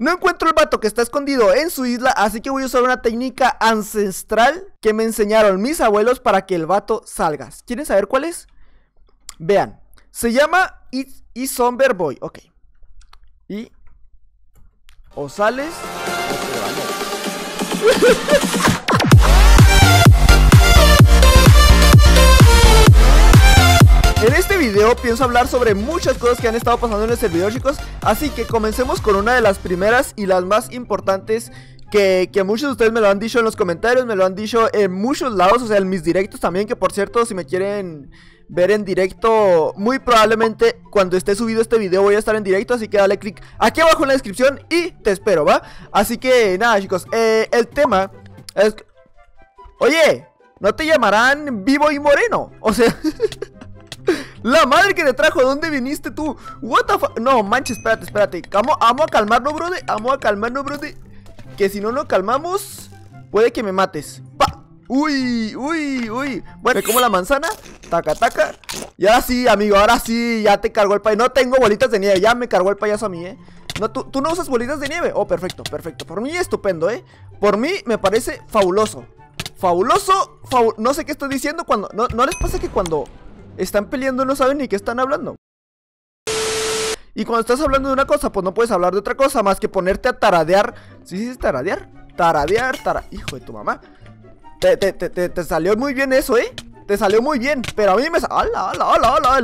No encuentro el vato que está escondido en su isla, así que voy a usar una técnica ancestral que me enseñaron mis abuelos para que el vato salga. ¿Quieren saber cuál es? Vean, se llama itsSomberBoy, ok. Y... o sales o te vamos. En este video pienso hablar sobre muchas cosas que han estado pasando en el servidor, chicos. Así que comencemos con una de las primeras y las más importantes que muchos de ustedes me lo han dicho en los comentarios, me lo han dicho en muchos lados, o sea, en mis directos también. Que por cierto, si me quieren ver en directo, muy probablemente cuando esté subido este video voy a estar en directo. Así que dale click aquí abajo en la descripción y te espero, ¿va? Así que nada, chicos, el tema es... Oye, ¿no te llamarán Vivo y Moreno? O sea... La madre que te trajo, ¿dónde viniste tú? What the fuck, no manches, espérate. Vamos a calmarnos, brother, que si no nos calmamos puede que me mates. ¡Pa! Uy. Bueno, me como la manzana, taca. Y ahora sí, amigo, ahora sí, ya te cargó el payaso. No tengo bolitas de nieve, ya me cargó el payaso a mí, No, ¿tú no usas bolitas de nieve? Oh, perfecto, por mí estupendo, por mí me parece fabuloso. No sé qué estoy diciendo cuando... ¿No les pasa que cuando... están peleando no saben ni qué están hablando? Y cuando estás hablando de una cosa, pues no puedes hablar de otra cosa más que ponerte a taradear. ¿Sí, taradear? Hijo de tu mamá. Te salió muy bien eso, te salió muy bien. Pero a mí me... ¡Hala!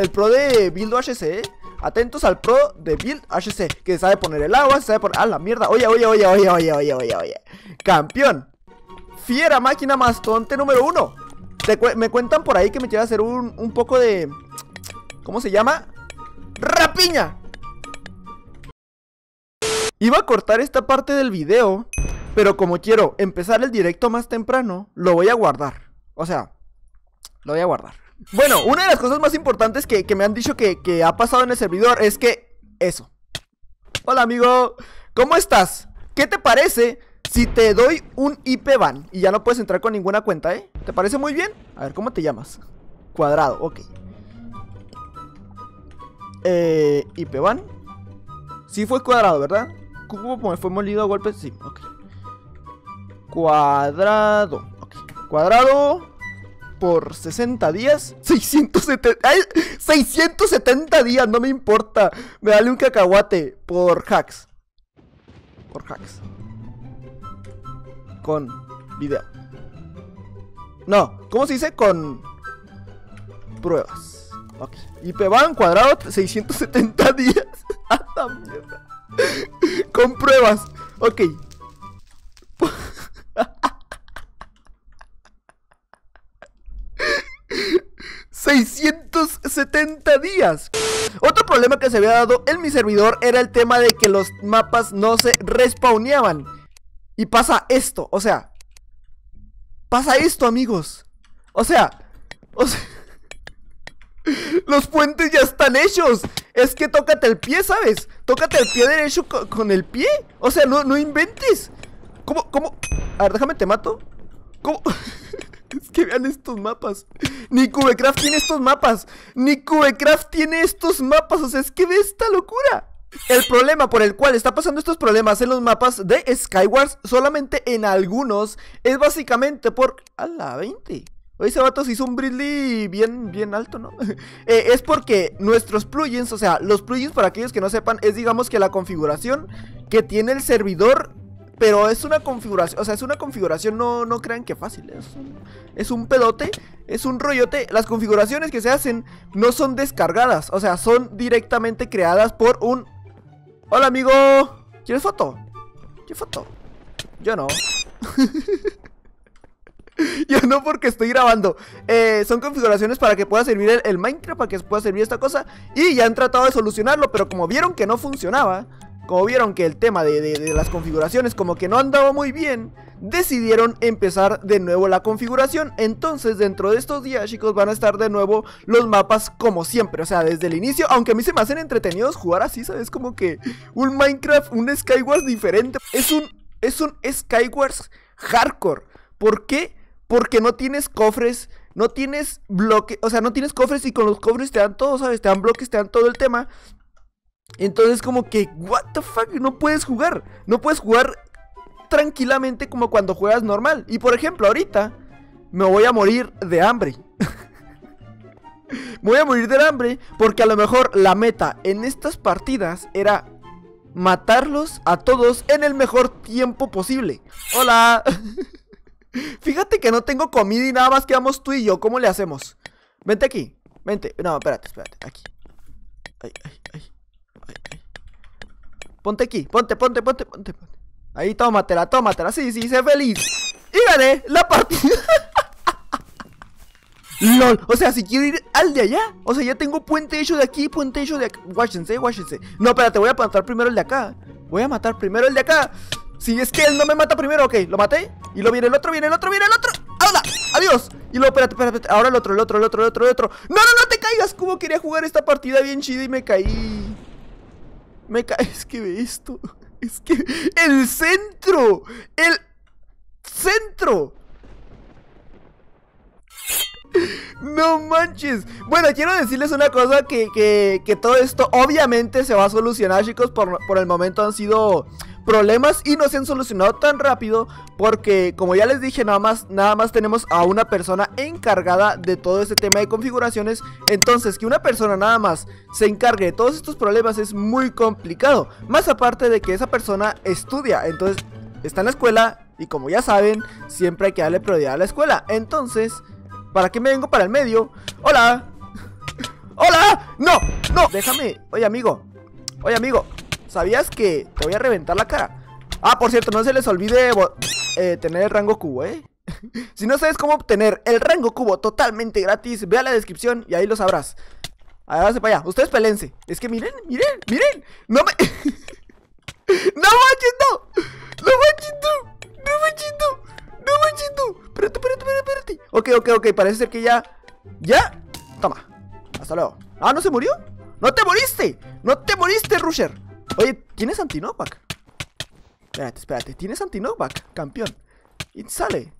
El pro de Build HC. Atentos al pro de Build HC, que sabe poner el agua, sabe poner... ¡Ah, la mierda! Oye. Campeón. Fiera máquina mastodonte número 1. Me cuentan por ahí que me quiere hacer un poco de... ¿Cómo se llama? ¡Rapiña! Iba a cortar esta parte del video, pero como quiero empezar el directo más temprano, lo voy a guardar. O sea, lo voy a guardar. Bueno, una de las cosas más importantes que me han dicho que ha pasado en el servidor es que... eso. Hola, amigo, ¿cómo estás? ¿Qué te parece si te doy un IP ban y ya no puedes entrar con ninguna cuenta, ¿Te parece muy bien? A ver, ¿cómo te llamas? Cuadrado, ok. IP ban. Sí fue Cuadrado, ¿verdad? ¿Cómo fue molido a golpes? Sí, ok. Cuadrado, ok. Cuadrado por 60 días. 670. ¡Ay! 670 días, no me importa. Me dale un cacahuate por hacks. Con video. No, ¿cómo se dice? Con pruebas. Ok. IP ban Cuadrado 670 días. ¡Hasta mierda! Con pruebas. Ok. ¡670 días! Otro problema que se había dado en mi servidor era el tema de que los mapas no se respawneaban. Y pasa esto, o sea, pasa esto, amigos. O sea, los puentes ya están hechos. Es que tócate el pie, ¿sabes? Tócate el pie derecho con el pie. O sea, no inventes. ¿Cómo? A ver, déjame te mato. ¿Cómo? Es que vean estos mapas. Ni CubeCraft tiene estos mapas. O sea, es que ve esta locura. El problema por el cual está pasando estos problemas en los mapas de Skywars, solamente en algunos, es básicamente por... ¡A la 20! Oye, ese vato se hizo un Bridley bien alto, ¿no? Es porque nuestros plugins, o sea, los plugins, para aquellos que no sepan, es digamos que la configuración que tiene el servidor. Pero es una configuración, no crean que fácil, es un pedote, es un rollote. Las configuraciones que se hacen no son descargadas, o sea, son directamente creadas por un... Hola, amigo, ¿quieres foto? Yo no. Yo no, porque estoy grabando. Son configuraciones para que pueda servir el Minecraft, para que pueda servir esta cosa. Y ya han tratado de solucionarlo, pero como vieron que no funcionaba, como vieron que el tema de las configuraciones como que no andaba muy bien, decidieron empezar de nuevo la configuración. Entonces dentro de estos días, chicos, van a estar de nuevo los mapas como siempre, o sea, desde el inicio. Aunque a mí se me hacen entretenidos jugar así, ¿sabes? Como que un Minecraft, un Skywars diferente. Es un Skywars hardcore. ¿Por qué? Porque no tienes cofres, no tienes bloques, o sea, no tienes cofres, y con los cofres te dan todo, ¿sabes? Te dan bloques, te dan todo el tema. Entonces como que, what the fuck, no puedes jugar tranquilamente como cuando juegas normal. Y por ejemplo, ahorita me voy a morir de hambre. Voy a morir de hambre porque a lo mejor la meta en estas partidas era matarlos a todos en el mejor tiempo posible. ¡Hola! Fíjate que no tengo comida y nada más quedamos tú y yo. ¿Cómo le hacemos? Vente aquí, vente. No, espérate, aquí. Ay. Ponte aquí, ponte. Ahí, tómatela. Sí, sé feliz. Y gané la partida. LOL, o sea, si quiero ir al de allá. O sea, ya tengo puente hecho de aquí, puente hecho de acá. Guáchense. No, espérate, voy a matar primero el de acá. Si es que él no me mata primero, ok, lo maté. Y luego viene el otro. ¡Hola! ¡Adiós! Y luego, espérate. Ahora el otro. No te caigas. Como quería jugar esta partida bien chida y me caí. Es que ve esto. Es que el centro. No manches. Bueno, quiero decirles una cosa, que todo esto obviamente se va a solucionar, chicos. Por el momento han sido problemas y no se han solucionado tan rápido porque, como ya les dije, nada más tenemos a una persona encargada de todo este tema de configuraciones. Entonces, que una persona nada más se encargue de todos estos problemas es muy complicado, más aparte de que esa persona estudia, entonces está en la escuela y, como ya saben, siempre hay que darle prioridad a la escuela. Entonces, ¿para qué me vengo para el medio? ¡Hola! ¡Hola! ¡No! Déjame. Oye, amigo, ¿sabías que te voy a reventar la cara? Ah, por cierto, no se les olvide tener el rango cubo, ¿eh? Si no sabes cómo obtener el rango cubo totalmente gratis, ve a la descripción y ahí lo sabrás. Háganse para allá. Ustedes pelense. Es que miren. ¡No manches, no! Espérate. Ok, parece ser que ya. Toma, hasta luego. Ah, ¿no se murió? ¡No te moriste, Rusher! Oye, ¿tienes anti-knockback? Espérate, ¿tienes anti-knockback, campeón? Y sale.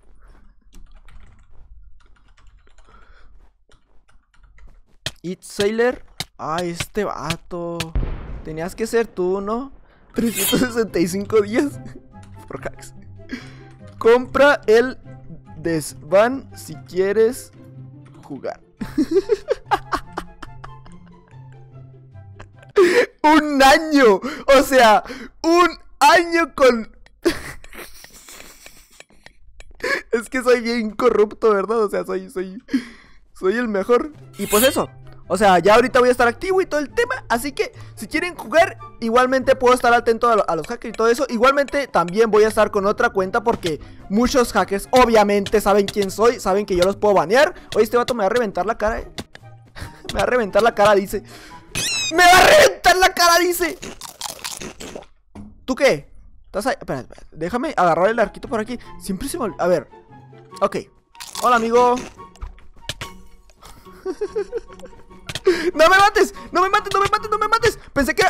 It's Sailor. Ah, este vato. Tenías que ser tú, ¿no? 365 días por hacks. Compra el desván si quieres jugar. Un año. O sea, un año con... Es que soy bien corrupto, ¿verdad? O sea, soy el mejor. Y pues eso. O sea, ya ahorita voy a estar activo y todo el tema. Así que si quieren jugar, igualmente puedo estar atento a los hackers y todo eso. Igualmente también voy a estar con otra cuenta porque muchos hackers obviamente saben quién soy. Saben que yo los puedo banear. Oye, este vato me va a reventar la cara, ¿eh? Me va a reventar la cara, dice. ¡Me va a reventar la cara, dice! ¿Tú qué? ¿Estás ahí? Espera. Déjame agarrar el arquito por aquí. Siempre se me olvida. A ver. Ok. Hola, amigo. No me mates. Pensé que...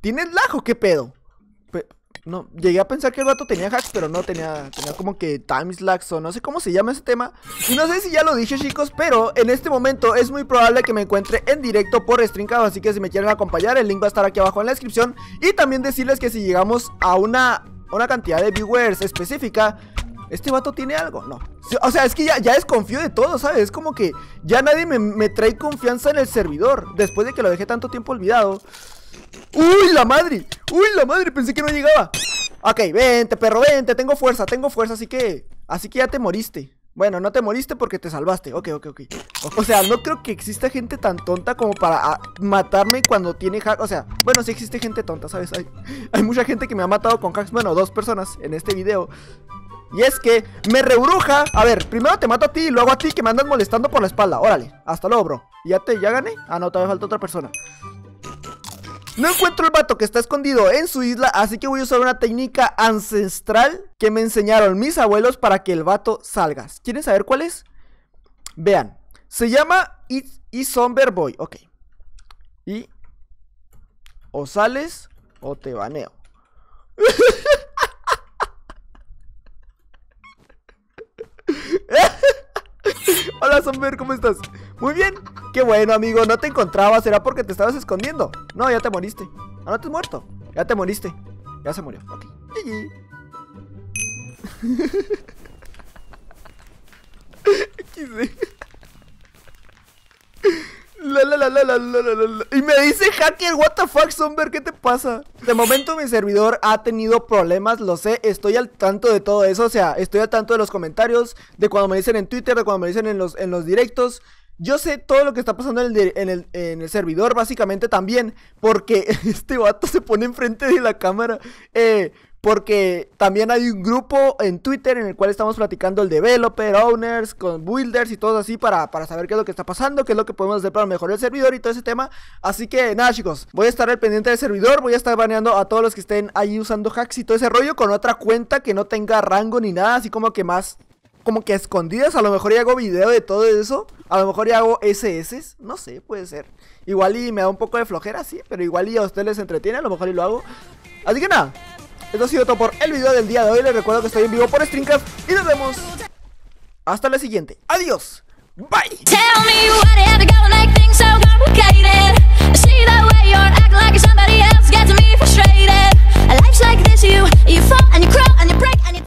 ¿Tienes lag o qué pedo? No, llegué a pensar que el gato tenía hacks, pero no, tenía como que time slacks o no sé cómo se llama ese tema. Y no sé si ya lo dije, chicos, pero en este momento es muy probable que me encuentre en directo por StreamCraft. Así que si me quieren acompañar, el link va a estar aquí abajo en la descripción. Y también decirles que si llegamos a una cantidad de viewers específica... Este vato tiene algo, no. O sea, es que ya desconfío de todo, ¿sabes? Es como que ya nadie me trae confianza en el servidor después de que lo dejé tanto tiempo olvidado. ¡Uy, la madre! Pensé que no llegaba. Ok, vente, perro, vente. Tengo fuerza, así que ya te moriste. Bueno, no te moriste porque te salvaste. Ok. O sea, no creo que exista gente tan tonta como para matarme cuando tiene hacks. O sea, bueno, sí existe gente tonta, ¿sabes? Hay mucha gente que me ha matado con hacks. Bueno, dos personas en este video. Y es que me rebruja. A ver, primero te mato a ti y luego a ti que me andas molestando por la espalda. Órale, hasta luego, bro. ¿Ya gané? Ah, no, todavía falta otra persona. No encuentro el vato que está escondido en su isla, así que voy a usar una técnica ancestral que me enseñaron mis abuelos para que el vato salga. ¿Quieren saber cuál es? Vean, se llama itsSomberBoy. Ok. Y o sales o te baneo. Hola, Somber, ¿cómo estás? Muy bien. Qué bueno, amigo, no te encontraba. ¿Será porque te estabas escondiendo? No, ya te moriste. Ah, no te has muerto. Ya te moriste. Ya se murió. Ok. Y me dice hacker, what the fuck, Somber, ¿qué te pasa? De momento mi servidor ha tenido problemas, lo sé, estoy al tanto de todo eso. O sea, estoy al tanto de los comentarios, de cuando me dicen en Twitter, de cuando me dicen en los directos. Yo sé todo lo que está pasando en el servidor, básicamente también, porque este vato se pone enfrente de la cámara, porque también hay un grupo en Twitter en el cual estamos platicando el developer, owners, con builders y todo así para saber qué es lo que está pasando, qué es lo que podemos hacer para mejorar el servidor y todo ese tema. Así que nada, chicos, voy a estar al pendiente del servidor, voy a estar baneando a todos los que estén ahí usando hacks y todo ese rollo con otra cuenta que no tenga rango ni nada, así como que más... como que a escondidas, a lo mejor ya hago video de todo eso. A lo mejor ya hago SS. No sé, puede ser. Igual y me da un poco de flojera, sí. Pero igual y a ustedes les entretiene, a lo mejor y lo hago. Así que nada, esto ha sido todo por el video del día de hoy. Les recuerdo que estoy en vivo por StreamCraft y nos vemos hasta la siguiente. Adiós, bye.